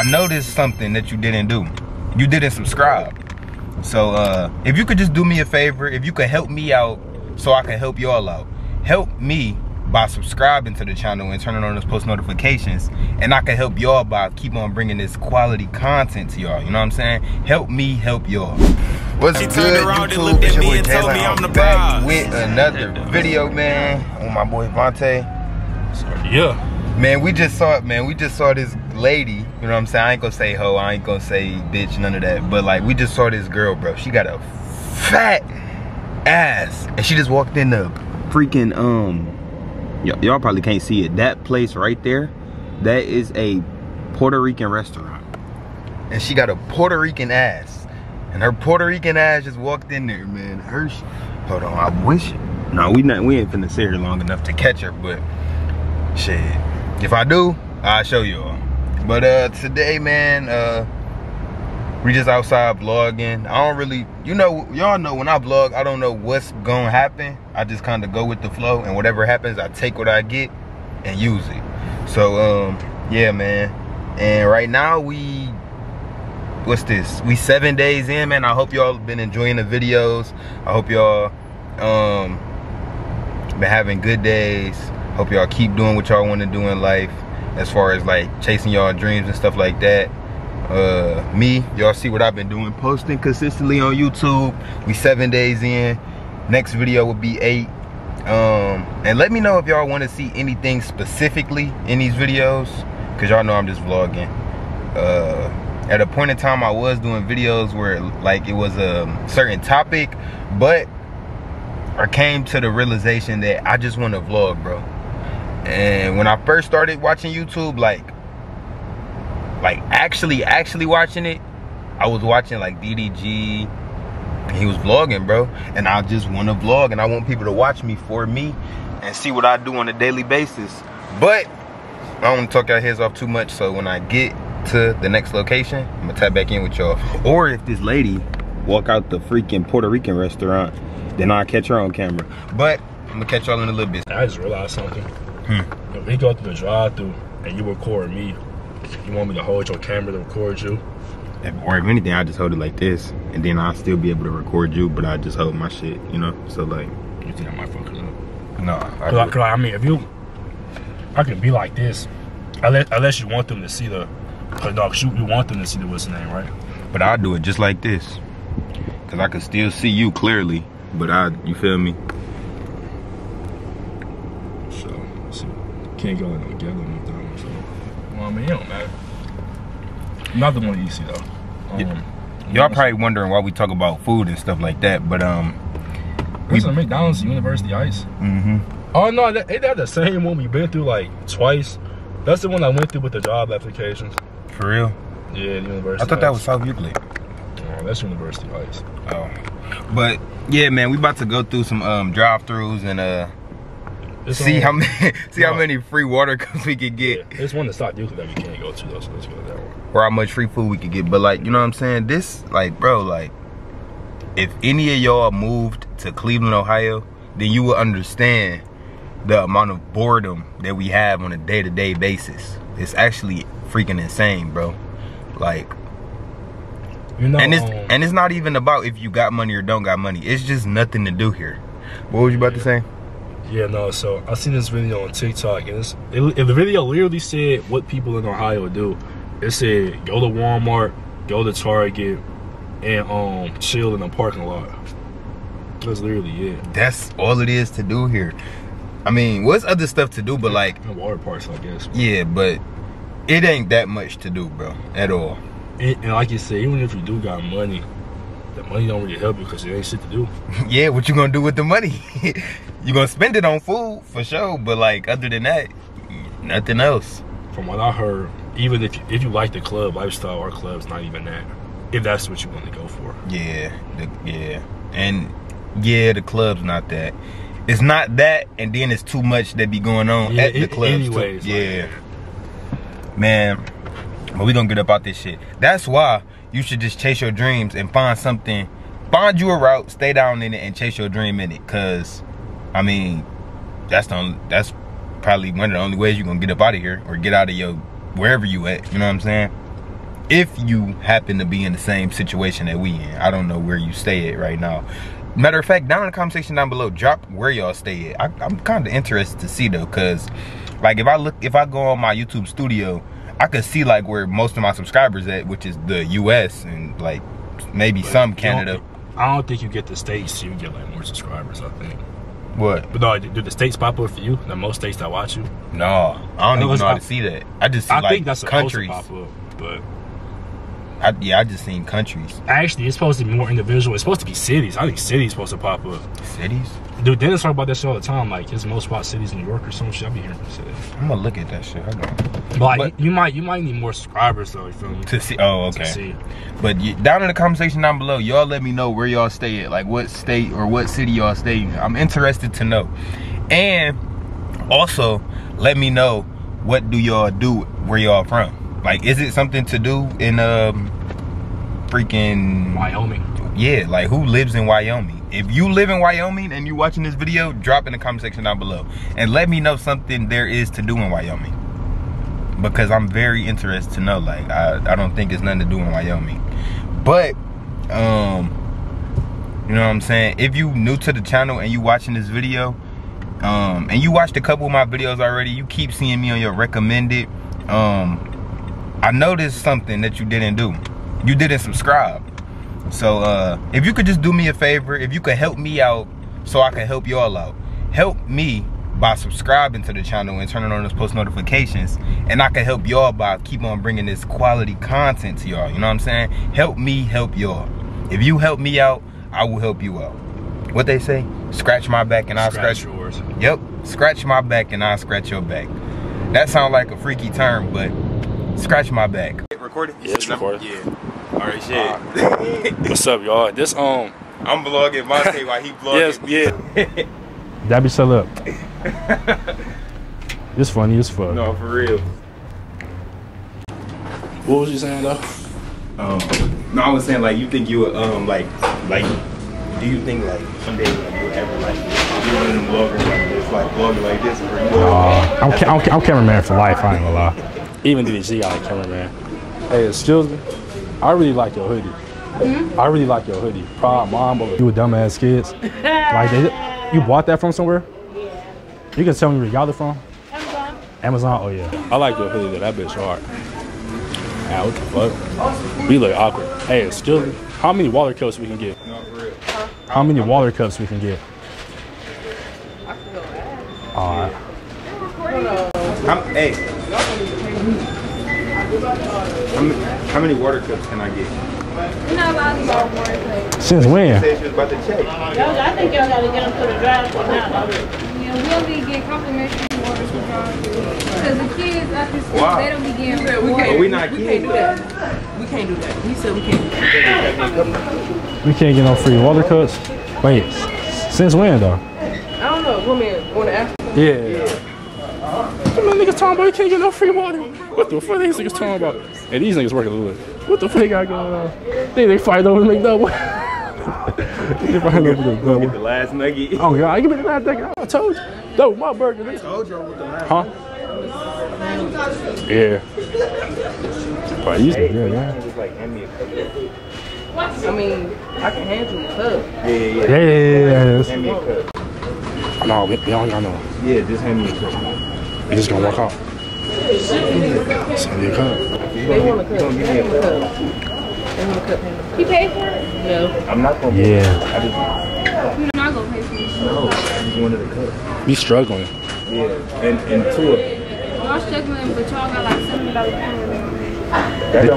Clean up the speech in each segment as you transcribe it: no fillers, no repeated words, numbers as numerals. I noticed something that you didn't do. You didn't subscribe. So if you could just do me a favor, if you could help me out so I can help y'all out, help me by subscribing to the channel and turning on those post notifications, and I can help y'all by keep on bringing this quality content to y'all. You know what I'm saying? Help me help y'all. What's good, YouTube? It's your boy Taylor. I'm back with another video, man, with my boy Vontae. Yeah. Man, we just saw it, man. We just saw this lady, you know what I'm saying? I ain't gonna say hoe, I ain't gonna say bitch, none of that. But like, we just saw this girl, bro. She got a fat ass. And she just walked in the freaking, y'all probably can't see it. That place right there, that is a Puerto Rican restaurant. And she got a Puerto Rican ass. And her Puerto Rican ass just walked in there, man. Her, hold on, I wish. No, we ain't finna sit here long enough to catch her, but shit. If I do, I'll show you all. But today, man, we just outside vlogging. I don't really, you know, y'all know when I vlog, I don't know what's gonna happen. I just kind of go with the flow, and whatever happens, I take what I get and use it. So, yeah, man. And right now we, what's this? We 7 days in, man. I hope y'all been enjoying the videos. I hope y'all been having good days. Hope y'all keep doing what y'all want to do in life as far as like chasing y'all dreams and stuff like that. Me, y'all see what I've been doing, posting consistently on YouTube. We 7 days in. Next video will be 8. And let me know if y'all want to see anything specifically in these videos, because y'all know I'm just vlogging. At a point in time I was doing videos where like it was a certain topic, but I came to the realization that I just want to vlog, bro. And when I first started watching YouTube, like actually watching it, I was watching like DDG, and he was vlogging, bro. And I just want to vlog, and I want people to watch me for me and see what I do on a daily basis. But I don't want to talk y'all heads off too much, so when I get to the next location, I'm going to tap back in with y'all. Or if this lady walk out the freaking Puerto Rican restaurant, then I'll catch her on camera. But I'm gonna catch y'all in a little bit. I just realized something. If we go through the drive-through and you record me, you want me to hold your camera to record you? Or if anything, I just hold it like this, and then I'll still be able to record you, but I just hold my shit, you know? So like, you think I might fuck it up? No. I mean, if you, I can be like this, unless you want them to see the, you want them to see the what's the name, right? But I'll do it just like this, cause I can still see you clearly. But you feel me? So, can't go in no together with that one, so. Well, I mean, it don't matter. Another one easy, though. Y'all probably wondering why we talk about food and stuff like that, but, we at McDonald's University Ice. Oh, no, ain't that the same one we been through, like, twice? That's the one I went through with the job applications. For real? Yeah, the University I thought Ice. That was South Euclid. Oh, that's University Ice. Oh. But yeah, man, we about to go through some drive-throughs and see how many free water cups we could get. Yeah, there's one that's not usually that we can't go to though, so let's go to that one. Or how much free food we could get. But like, you know what I'm saying? This, like, bro, like, if any of y'all moved to Cleveland, Ohio, then you will understand the amount of boredom that we have on a day-to-day basis. It's actually freaking insane, bro. Like, you know, and it's not even about if you got money or don't got money. It's just nothing to do here. What was you about to say? Yeah, no, so I seen this video on TikTok, and the video literally said what people in Ohio do. It said go to Walmart, go to Target, and chill in the parking lot. That's literally it. That's all it is to do here. I mean, what's other stuff to do but like water parks, I guess. Bro. Yeah, but it ain't that much to do, bro, at all. And like you said, even if you do got money, the money don't really help you because it ain't shit to do. Yeah, what you gonna do with the money? You gonna spend it on food for sure, but like other than that, nothing else. From what I heard, even if you like the club lifestyle, our club's not even that. If that's what you want to go for. Yeah, the club's not that. It's not that, and then it's too much that be going on at the clubs. Anyways, too. Yeah, like, man. But we gonna get up out this shit. That's why you should just chase your dreams and find something. Find you a route, stay down in it, and chase your dream in it. Cause, I mean, that's probably one of the only ways you gonna get up out of here or get out of your wherever you at. You know what I'm saying? if you happen to be in the same situation that we in. I don't know where you stay at right now. Matter of fact, down in the comment section down below, drop where y'all stay at. I'm kind of interested to see though, because like if I go on my YouTube studio, I could see like where most of my subscribers at, which is the US and like maybe some Canada. I don't think you get the states, you get like more subscribers, I think. What? But no, do the states pop up for you? The most states that watch you? No, I don't even know how to see that. I just see I like think that's countries pop up, but yeah, I just seen countries. Actually, it's supposed to be more individual. It's supposed to be cities. I think cities supposed to pop up. Cities? Dude, Dennis talk about that shit all the time. Like, it's most about cities in New York or some shit. I be hearing cities. I'm gonna look at that shit. Hold on. But, like, you might need more subscribers though. You feel me? To see. Oh, okay. To see. But down in the comment section down below, y'all let me know where y'all stay at. Like, what state or what city y'all stay in. I'm interested to know. And also, let me know what do y'all do where y'all from. Like, is it something to do in freaking Wyoming? Yeah, like who lives in Wyoming? If you live in Wyoming and you watching this video, drop in the comment section down below and let me know something there is to do in Wyoming, because I'm very interested to know. Like, I don't think there's nothing to do in Wyoming, but you know what I'm saying? If you new to the channel and you watching this video, and you watched a couple of my videos already, you keep seeing me on your recommended. I noticed something that you didn't do. You didn't subscribe. So if you could just do me a favor, if you could help me out so I can help y'all out, help me by subscribing to the channel and turning on those post notifications, and I can help y'all by keep on bringing this quality content to y'all. You know what I'm saying? Help me help y'all. If you help me out, I will help you out. What they say? Scratch my back and I'll scratch yours. Yep. Scratch my back and I'll scratch your back. That sounds like a freaky term, but scratch my back. Recorded? Yeah, it's recorded. Yeah. Alright, shit. What's up, y'all? This I'm vlogging Monte while he vlogging. Yes, yeah. That be sell up. It's funny as fuck. No, for real. What was you saying though? No, I was saying like you think you would like do you think like someday like you'll ever like be one of them vloggers like this, like vlogging like this? I'm cameraman for life, I ain't gonna lie. Even DDG got a cameraman. Hey, excuse me. I really like your hoodie. Mm-hmm. I really like your hoodie. Proud mom over you dumbass kids. Like, you bought that from somewhere? Yeah. You can tell me where you got it from? Amazon. Amazon? Oh, yeah. I like your hoodie, though. That bitch hard. Ah, what the fuck? We look awkward. Hey, excuse me. How many water cups we can get? Not real. How many water cups we can get? I can go ask. All right. Hey. How many water cups can I get? You're not allowed to borrow water cups. Since when? She was about to check. I think y'all gotta get them to the drive for now. Yeah, we'll be getting complimentary water from because the kids after school, wow. They don't be getting water. We not kids. We can't do that. He said we can't do that. We can't get no free water cups? Wait, since when though? I don't know. Women want to ask. Yeah. What the niggas talking about? You can't get no free water. What the fuck these niggas talking about? Hey, these niggas working a little bit. What the fuck they got going on? They fight over McDonald's. They fight over McDonald's. Get the last nugget. Oh god, I give me the last nugget. I told you. No, my burger. I told you with the last. Huh? Yeah. Probably used to. Yeah. I mean, I can hand you a cup. Yeah. Hand me a cup. No, we don't got no. Yeah, just hand me a cup. You just gonna walk off. Send me a cup. They want a cup. You pay for it? No. I'm not gonna pay for it. You're not gonna pay for it. No, I just wanted a cup. We struggling. Yeah, and two of them. Y'all struggling, but y'all got like $7.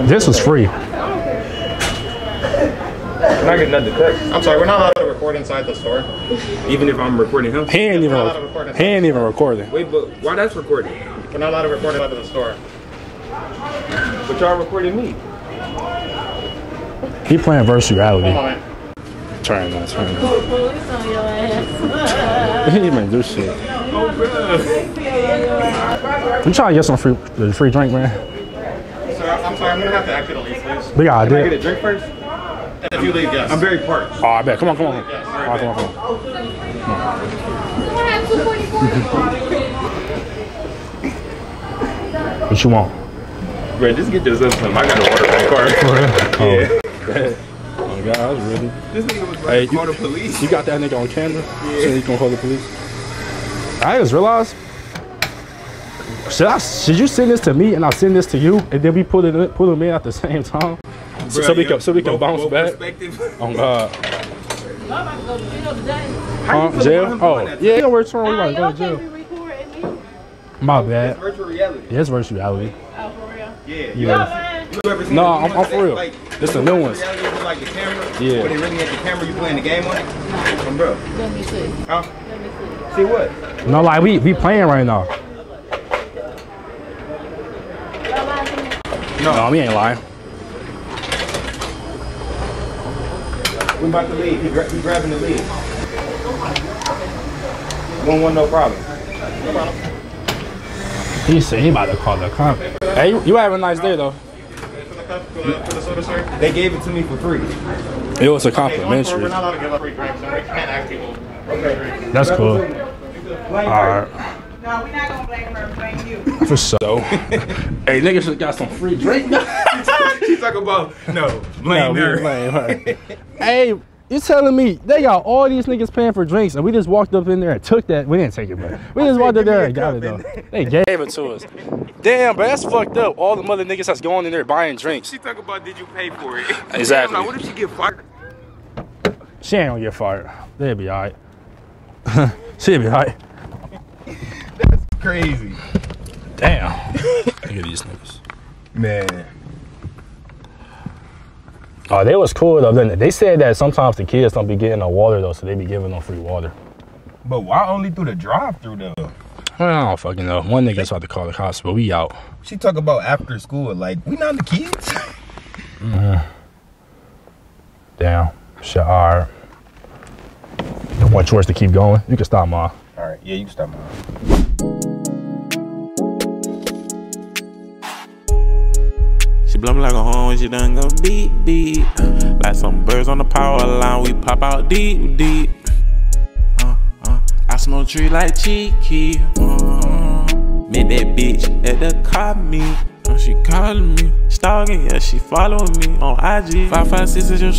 This was free. We're not getting nothing to cook. I'm sorry, we're not allowed to record inside the store. Even if I'm recording him? He ain't even recording. He ain't even recording. Wait, but why that's recording? We're not allowed to record inside of the store. But y'all recording me. He playing virtuality. Trying police on your ass. He ain't even do shit. I'm trying to get some free drink, man. Sir, I'm sorry, I'm gonna have to accidentally leave. We got it. Can I get a drink first? If you leave, yes. I'm very parched. Oh, I bet. Come on. Yes, come on. What you want? Bro, just get yourself some. I got to order my car. Yeah. Oh my God, I was really. This nigga was like, call the police. You got that nigga on camera? Yeah. So you gonna call the police? I just realized, should you send this to me and I send this to you, and then we pull them in at the same time? Bruh, so we can bounce back. Oh God. Jail? Oh yeah. Don't worry, tomorrow we might go to jail. My bad. It's virtual reality. Yeah, it's virtual reality. Oh, for real? Yeah. You ever seen I'm for real. Like, this is the new ones. Like the camera, yeah. When they really at the camera, you playing the game on it. Bro. Let me see. Huh? Let me see. See what? No, like we playing right now. No, we ain't lying. We about to leave. He grabbing the lead. One, no problem. No problem. He said he about to call the cop. Hey, you have a nice day though. They gave it to me for free. It was a complimentary. That's cool. Alright. No, we're not gonna blame her, blame you. For so. Hey, nigga should have got some free drink. She's talking about, no, blame her. Blame her. Hey, you telling me they got all these niggas paying for drinks and we just walked up in there and took that. We didn't take it, bro. We just walked up there and got it, though. They gave it to us. Damn, but that's fucked up. All the mother niggas that's going in there buying drinks. She talking about, did you pay for it? Exactly. Like, what if she get fired? She ain't gonna get fired. They'll be all right. She'll be all right. That's crazy. Damn. Look at these niggas. Man. Oh, they was cool though, didn't they? They said that sometimes the kids don't be getting no water though, so they be giving them free water. But why only through the drive-thru though? I don't fucking know. One nigga's about to call the cops, but we out. She talk about after school, like, we not the kids. Mm-hmm. Damn. Shit, alright. You want yours to keep going? You can stop, Ma. All right, yeah, you can stop mine. She blow me like a horn, she done go beep, beep. Like some birds on the power line, we pop out deep, deep. I smoke tree like Cheeky. Met that bitch at the car meet. She calling me, stalking, yeah, she following me on IG. 556 is your